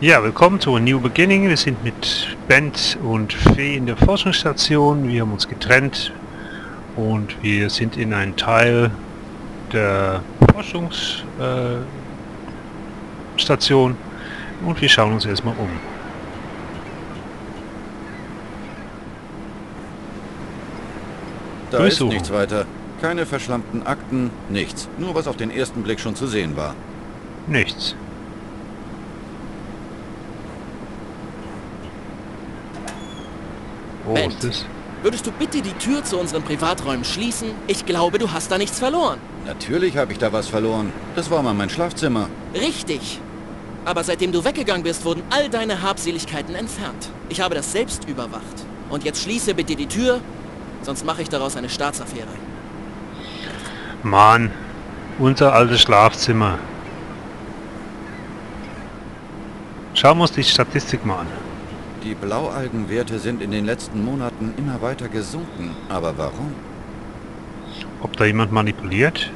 Ja, willkommen zu A New Beginning. Wir sind mit Bent und Fee in der Forschungsstation. Wir haben uns getrennt und wir sind in einen Teil der Forschungsstation und wir schauen uns erstmal um. Da ist nichts weiter. Keine verschlammten Akten, nichts. Nur was auf den ersten Blick schon zu sehen war. Nichts. Bent, würdest du bitte die Tür zu unseren Privaträumen schließen? Ich glaube, du hast da nichts verloren. Natürlich habe ich da was verloren. Das war mal mein Schlafzimmer. Richtig. Aber seitdem du weggegangen bist, wurden all deine Habseligkeiten entfernt. Ich habe das selbst überwacht. Und jetzt schließe bitte die Tür, sonst mache ich daraus eine Staatsaffäre. Mann, unser altes Schlafzimmer. Schauen wir uns die Statistik mal an. Die Blaualgenwerte sind in den letzten Monaten immer weiter gesunken. Aber warum? Ob da jemand manipuliert?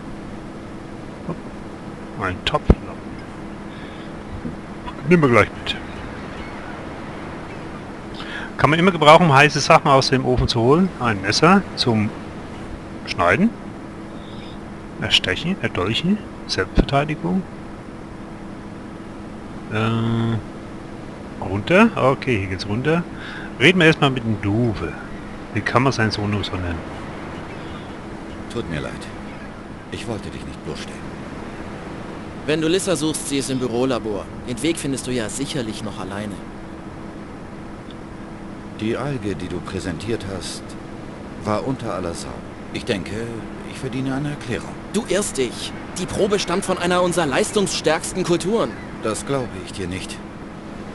Ein Topf. Nimm mir gleich mit. Kann man immer gebrauchen, um heiße Sachen aus dem Ofen zu holen. Ein Messer zum Schneiden. Erstechen, erdolchen, Selbstverteidigung. Runter? Okay, hier geht's runter. Reden wir erstmal mit dem Duwe. Wie kann man seinen Sohn nur so nennen? Tut mir leid. Ich wollte dich nicht bloßstellen. Wenn du Lissa suchst, sie ist im Bürolabor. Den Weg findest du ja sicherlich noch alleine. Die Alge, die du präsentiert hast, war unter aller Sau. Ich denke, ich verdiene eine Erklärung. Du irrst dich. Die Probe stammt von einer unserer leistungsstärksten Kulturen. Das glaube ich dir nicht.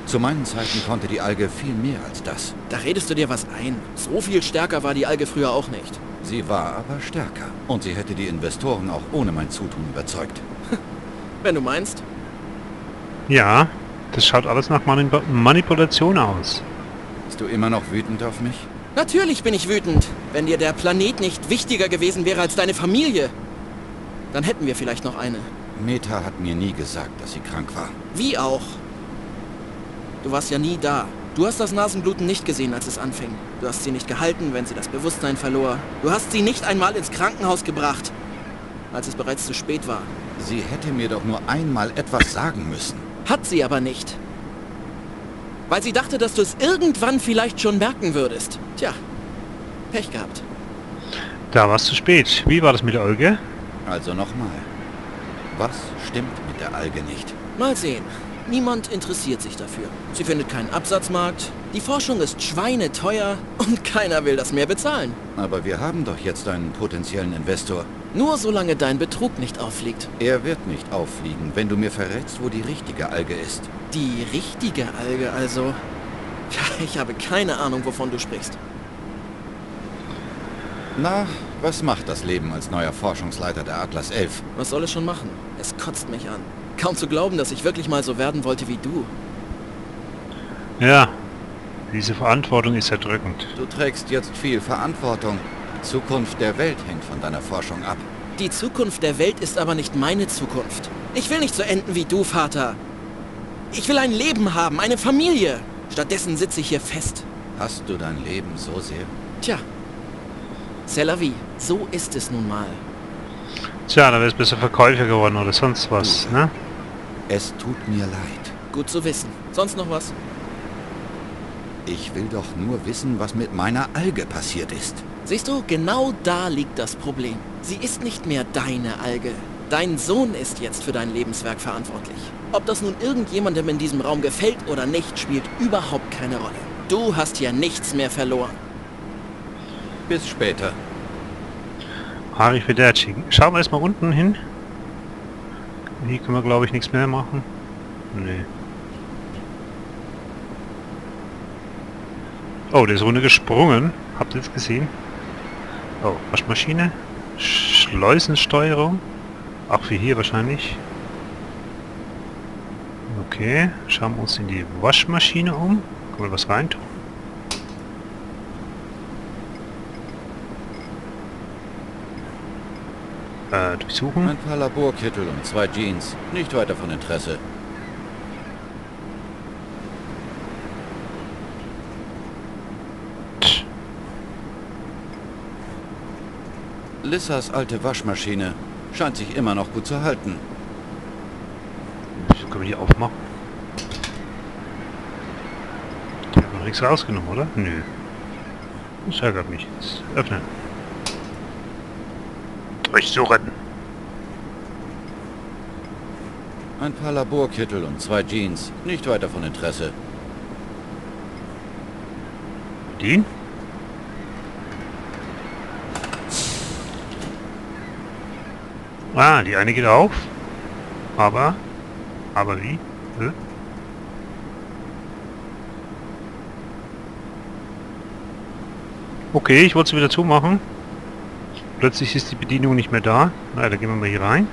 Zu meinen Zeiten konnte die Alge viel mehr als das. Da redest du dir was ein. So viel stärker war die Alge früher auch nicht. Sie war aber stärker. Und sie hätte die Investoren auch ohne mein Zutun überzeugt. Wenn du meinst. Ja, das schaut alles nach Manipulation aus. Bist du immer noch wütend auf mich? Natürlich bin ich wütend. Wenn dir der Planet nicht wichtiger gewesen wäre als deine Familie, dann hätten wir vielleicht noch eine. Meta hat mir nie gesagt, dass sie krank war. Wie auch? Du warst ja nie da. Du hast das Nasenbluten nicht gesehen, als es anfing. Du hast sie nicht gehalten, wenn sie das Bewusstsein verlor. Du hast sie nicht einmal ins Krankenhaus gebracht, als es bereits zu spät war. Sie hätte mir doch nur einmal etwas sagen müssen. Hat sie aber nicht. Weil sie dachte, dass du es irgendwann vielleicht schon merken würdest. Tja, Pech gehabt. Da war es zu spät. Wie war das mit der Alge? Also nochmal. Was stimmt mit der Alge nicht? Mal sehen. Niemand interessiert sich dafür. Sie findet keinen Absatzmarkt, die Forschung ist schweineteuer und keiner will das mehr bezahlen. Aber wir haben doch jetzt einen potenziellen Investor. Nur solange dein Betrug nicht auffliegt. Er wird nicht auffliegen, wenn du mir verrätst, wo die richtige Alge ist. Die richtige Alge also? Ja, ich habe keine Ahnung, wovon du sprichst. Na, was macht das Leben als neuer Forschungsleiter der Atlas 11? Was soll es schon machen? Es kotzt mich an. Kaum zu glauben, dass ich wirklich mal so werden wollte wie du. Ja, diese Verantwortung ist erdrückend. Du trägst jetzt viel Verantwortung. Die Zukunft der Welt hängt von deiner Forschung ab. Die Zukunft der Welt ist aber nicht meine Zukunft. Ich will nicht so enden wie du, Vater. Ich will ein Leben haben, eine Familie. Stattdessen sitze ich hier fest. Hast du dein Leben so sehr? Tja, c'est la vie. So ist es nun mal. Tja, da wär's besser Verkäufer geworden oder sonst was, ne? Es tut mir leid. Gut zu wissen. Sonst noch was? Ich will doch nur wissen, was mit meiner Alge passiert ist. Siehst du, genau da liegt das Problem. Sie ist nicht mehr deine Alge. Dein Sohn ist jetzt für dein Lebenswerk verantwortlich. Ob das nun irgendjemandem in diesem Raum gefällt oder nicht, spielt überhaupt keine Rolle. Du hast hier nichts mehr verloren. Bis später. Harry Federtsching. Schauen wir erstmal unten hin. Hier können wir, glaube ich, nichts mehr machen. Nee. Oh, der ist runtergesprungen. Habt ihr es gesehen? Oh, Waschmaschine. Schleusensteuerung. Auch für hier wahrscheinlich. Okay. Schauen wir uns in die Waschmaschine um. Können wir was reintun? Durchsuchen. Ein paar Laborkittel und 2 Jeans. Nicht weiter von Interesse. Lissas alte Waschmaschine scheint sich immer noch gut zu halten. Können wir die aufmachen? Die haben noch nichts rausgenommen, oder? Nö. Das ärgert mich jetzt. Öffnen. Euch zu retten. Ein paar Laborkittel und 2 Jeans. Nicht weiter von Interesse. Die? Ah, die eine geht auf. Aber wie? Hm? Okay, ich wollte sie wieder zumachen. Plötzlich ist die Bedienung nicht mehr da. Na, da gehen wir mal hier rein.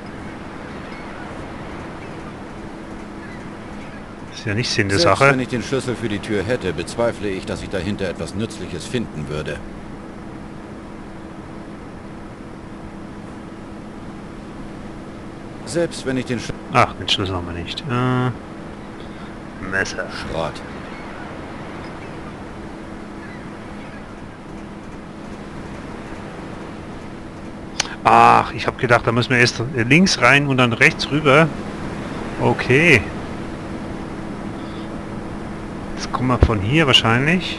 Ist ja nicht Sinn der Sache. Selbst wenn ich den Schlüssel für die Tür hätte, bezweifle ich, dass ich dahinter etwas Nützliches finden würde. Selbst wenn ich den Schlüssel... Ach, den Schlüssel haben wir nicht. Messer. Schrott. Ach, ich habe gedacht, da müssen wir erst links rein und dann rechts rüber. Okay. Jetzt kommen wir von hier wahrscheinlich.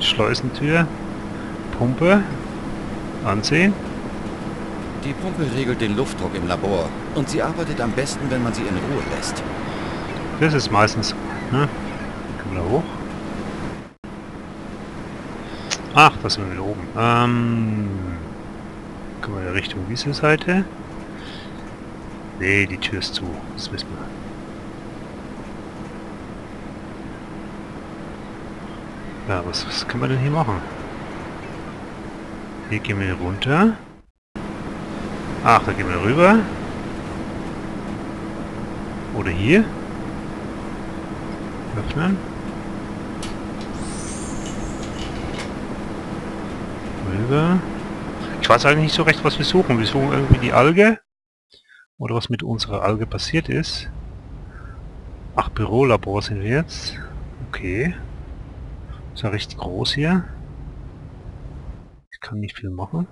Schleusentür. Pumpe. Ansehen. Die Pumpe regelt den Luftdruck im Labor und sie arbeitet am besten, wenn man sie in Ruhe lässt. Das ist meistens. Ne? Können wir da hoch? Ach, da sind wir wieder oben. Können wir in der Richtung diese Seite? Nee, die Tür ist zu. Das wissen wir. Ja, was können wir denn hier machen? Hier gehen wir runter. Ach, da gehen wir rüber. Oder hier. Öffnen. Rüber. Ich weiß eigentlich nicht so recht, was wir suchen. Wir suchen irgendwie die Alge. Oder was mit unserer Alge passiert ist. Ach, Bürolabor sind wir jetzt. Okay. Ist ja richtig groß hier. Ich kann nicht viel machen.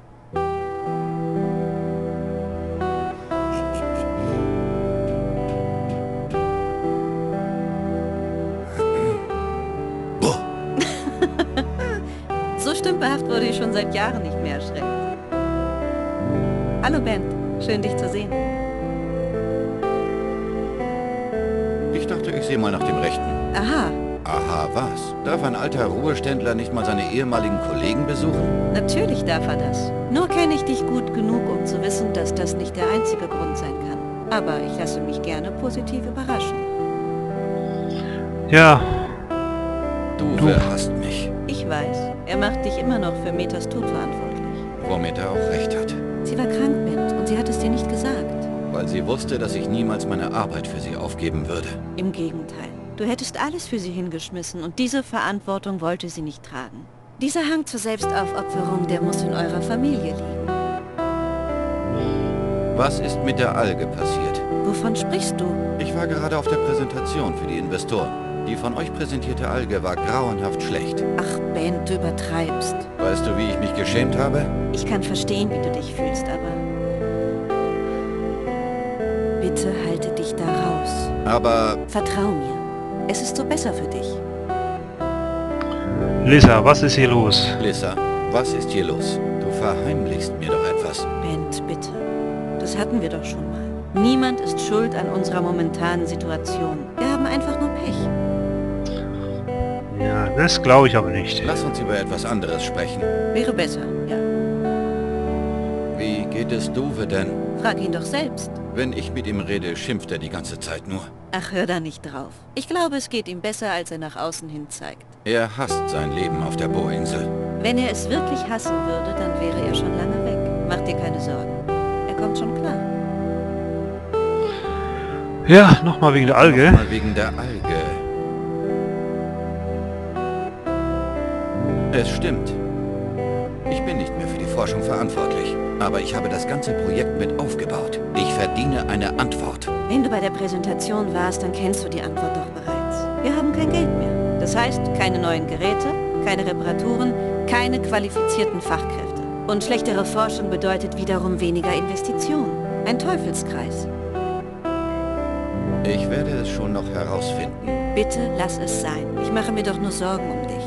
Wurde ich schon seit Jahren nicht mehr erschreckt. Hallo Ben, schön dich zu sehen. Ich dachte, ich sehe mal nach dem Rechten. Aha. Aha, was? Darf ein alter Ruheständler nicht mal seine ehemaligen Kollegen besuchen? Natürlich darf er das. Nur kenne ich dich gut genug, um zu wissen, dass das nicht der einzige Grund sein kann. Aber ich lasse mich gerne positiv überraschen. Ja. Du verhasst mich. Ich weiß. Er macht dich immer noch für Metas Tod verantwortlich. Womit er auch recht hat. Sie war krank, Ben, und sie hat es dir nicht gesagt. Weil sie wusste, dass ich niemals meine Arbeit für sie aufgeben würde. Im Gegenteil. Du hättest alles für sie hingeschmissen und diese Verantwortung wollte sie nicht tragen. Dieser Hang zur Selbstaufopferung, der muss in eurer Familie liegen. Was ist mit der Alge passiert? Wovon sprichst du? Ich war gerade auf der Präsentation für die Investoren. Die von euch präsentierte Alge war grauenhaft schlecht. Ach Ben, du übertreibst. Weißt du, wie ich mich geschämt habe? Ich kann verstehen, wie du dich fühlst, aber... Bitte halte dich da raus. Aber... Vertrau mir. Es ist so besser für dich. Lisa, was ist hier los? Lisa, was ist hier los? Du verheimlichst mir doch etwas. Ben, bitte. Das hatten wir doch schon mal. Niemand ist schuld an unserer momentanen Situation. Wir haben einfach nur Pech. Ja, das glaube ich aber nicht. Lass uns über etwas anderes sprechen. Wäre besser, ja. Wie geht es Duwe denn? Frag ihn doch selbst. Wenn ich mit ihm rede, schimpft er die ganze Zeit nur. Ach, hör da nicht drauf. Ich glaube, es geht ihm besser, als er nach außen hin zeigt. Er hasst sein Leben auf der Bohrinsel. Wenn er es wirklich hassen würde, dann wäre er schon lange weg. Mach dir keine Sorgen. Er kommt schon klar. Ja, nochmal wegen der Alge. Nochmal wegen der Alge. Es stimmt. Ich bin nicht mehr für die Forschung verantwortlich. Aber ich habe das ganze Projekt mit aufgebaut. Ich verdiene eine Antwort. Wenn du bei der Präsentation warst, dann kennst du die Antwort doch bereits. Wir haben kein Geld mehr. Das heißt, keine neuen Geräte, keine Reparaturen, keine qualifizierten Fachkräfte. Und schlechtere Forschung bedeutet wiederum weniger Investitionen. Ein Teufelskreis. Ich werde es schon noch herausfinden. Bitte lass es sein. Ich mache mir doch nur Sorgen um dich.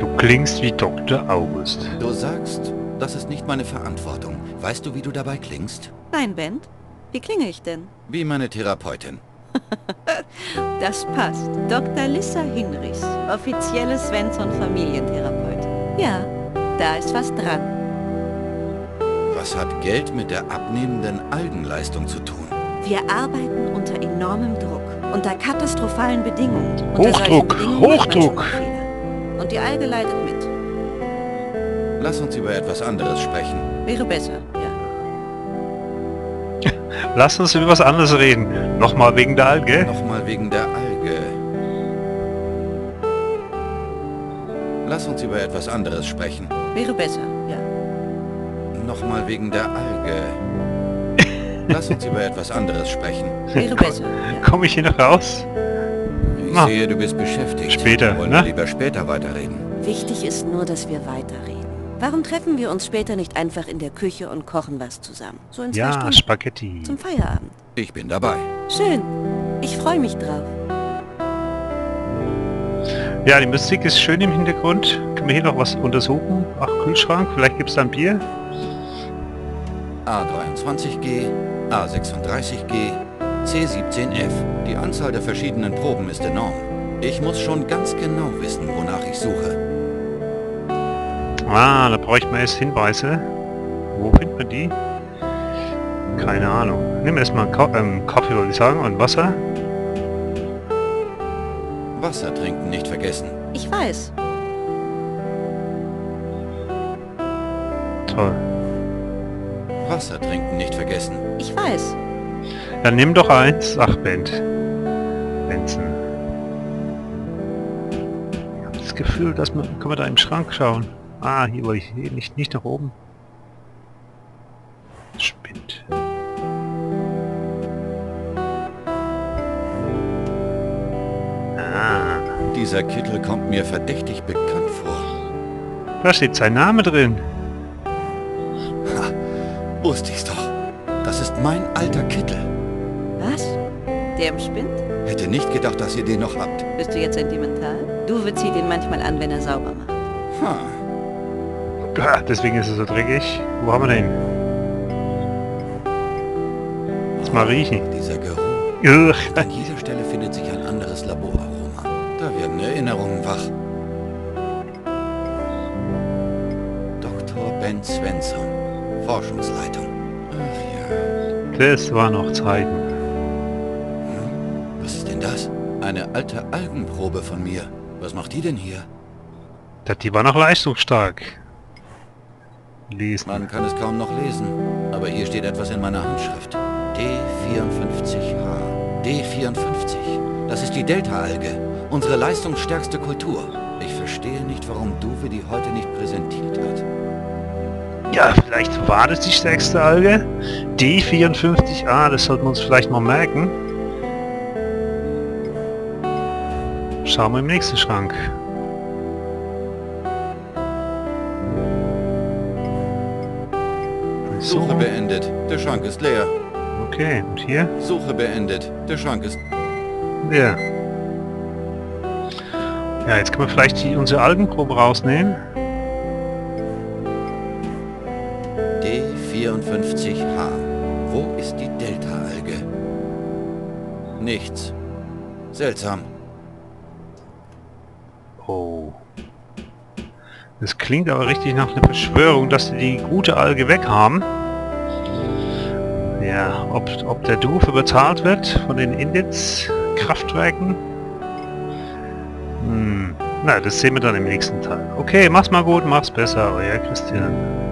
Du klingst wie Dr. August. Du sagst, das ist nicht meine Verantwortung. Weißt du, wie du dabei klingst? Nein, Ben. Wie klinge ich denn? Wie meine Therapeutin. Das passt. Dr. Lisa Hinrichs, offizielle Svensson-Familientherapeutin. Ja, da ist was dran. Was hat Geld mit der abnehmenden Algenleistung zu tun? Wir arbeiten unter enormem Druck, unter katastrophalen Bedingungen. Hochdruck, Hochdruck! Und die Alge leidet mit. Lass uns über etwas anderes sprechen. Wäre besser, ja. Lass uns über was anderes reden. Nochmal wegen der Alge? Nochmal wegen der Alge. Lass uns über etwas anderes sprechen. Wäre besser, ja. Nochmal wegen der Alge. Lass uns über etwas anderes sprechen. Wäre besser. Ja. Komme ich hier noch raus? Ich sehe, du bist beschäftigt. Später, wollen wir lieber später weiterreden. Wichtig ist nur, dass wir weiterreden. Warum treffen wir uns später nicht einfach in der Küche und kochen was zusammen? So in 2 Stunden. Spaghetti. Zum Feierabend. Ich bin dabei. Schön. Ich freue mich drauf. Ja, die Musik ist schön im Hintergrund. Können wir hier noch was untersuchen? Ach, Kühlschrank, vielleicht gibt es da ein Bier. A23G, A36G, C-17F. Die Anzahl der verschiedenen Proben ist enorm. Ich muss schon ganz genau wissen, wonach ich suche. Ah, da bräuchte man erst Hinweise. Wo findet man die? Keine Ahnung. Nehmen wir erstmal Kaffee, würde ich sagen, und Wasser. Wasser trinken nicht vergessen. Ich weiß. Toll. Wasser trinken nicht vergessen. Ich weiß. Dann nimm doch eins. Ach, Benson. Ich habe das Gefühl, dass man... Können wir da im Schrank schauen? Ah, hier wollte ich nicht nach oben. Spinnt. Dieser Kittel kommt mir verdächtig bekannt vor. Da steht sein Name drin. Ha, wusste ich's doch. Das ist mein alter Kittel. Was? Der im Spind? Hätte nicht gedacht, dass ihr den noch habt. Bist du jetzt sentimental? Du ziehst ihn manchmal an, wenn er sauber macht. Ha. Deswegen ist er so dreckig. Wo haben wir den? Jetzt mal riechen. Dieser Geruch. An dieser Stelle findet sich ein anderes Laboraroma. Da werden Erinnerungen wach. Dr. Ben Svensson, Forschungsleitung. Ach ja. Das war noch Zeiten. Hm? Was ist denn das? Eine alte Algenprobe von mir. Was macht die denn hier? Die war noch leistungsstark. Lesen. Man kann es kaum noch lesen. Aber hier steht etwas in meiner Handschrift. D54H. D54. Das ist die Delta-Alge. Unsere leistungsstärkste Kultur. Ich verstehe nicht, warum Duwe die heute nicht präsentiert hat. Ja, vielleicht war das die stärkste Alge. D54A, das sollten wir uns vielleicht mal merken. Schauen wir im nächsten Schrank. So. Suche beendet. Der Schrank ist leer. Okay, und hier? Suche beendet. Der Schrank ist leer. Ja. Ja, jetzt können wir vielleicht unsere Algenprobe rausnehmen. D54H. Wo ist die Delta-Alge? Nichts. Seltsam. Oh. Das klingt aber richtig nach einer Beschwörung, dass sie die gute Alge weghaben. Ja, ob der Dufe bezahlt wird von den Inditz-Kraftwerken? Na, das sehen wir dann im nächsten Teil. Okay, mach's mal gut, mach's besser, euer Christian.